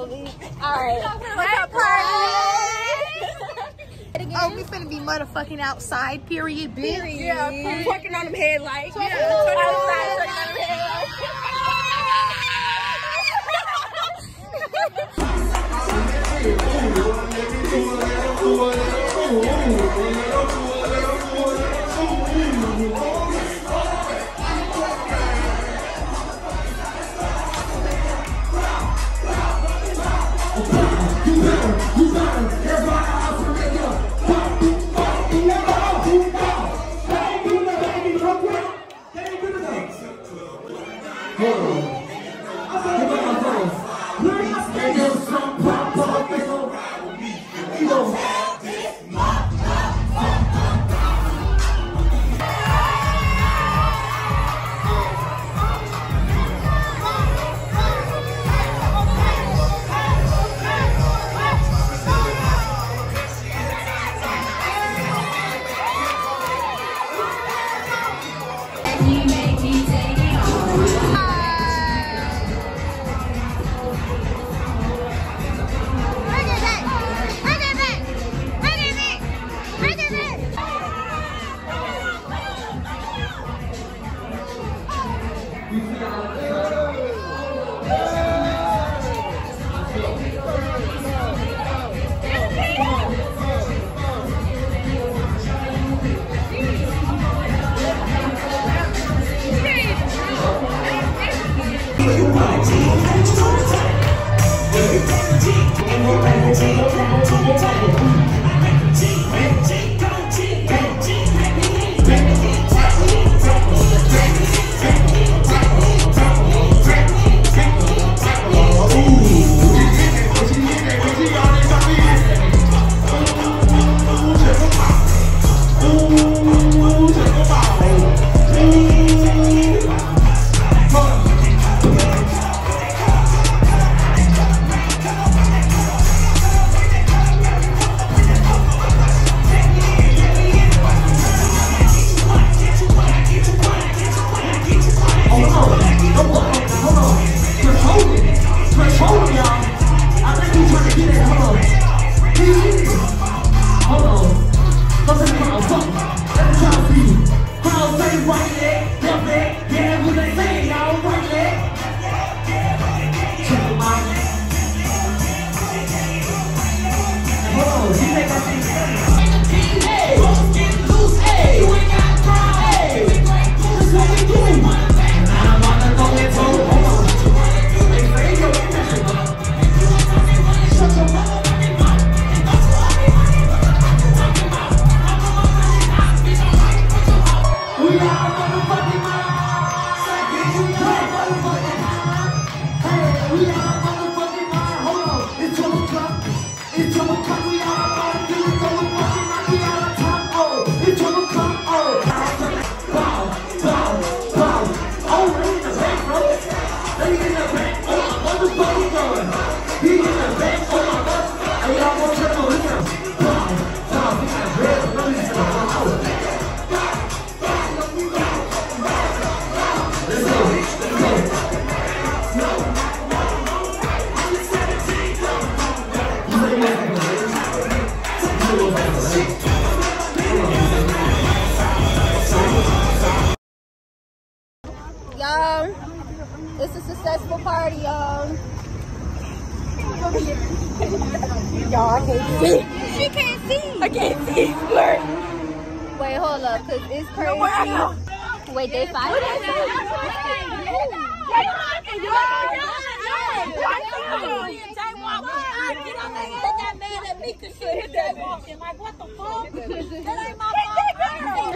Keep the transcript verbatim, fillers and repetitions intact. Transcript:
Alright. What's up, party? Oh, we finna be motherfucking outside, period, bitch. Period. Yeah, twerking on them headlights. Yeah, twerking outside, twerking on them headlights. It's a successful party, y'all. Y'all, I can't see. She can't see. I can't see. Blur. Wait, hold up, cause it's crazy. Wait, they fight. That man at me, cause she hit that walking. Like, what the fuck? That ain't my fault.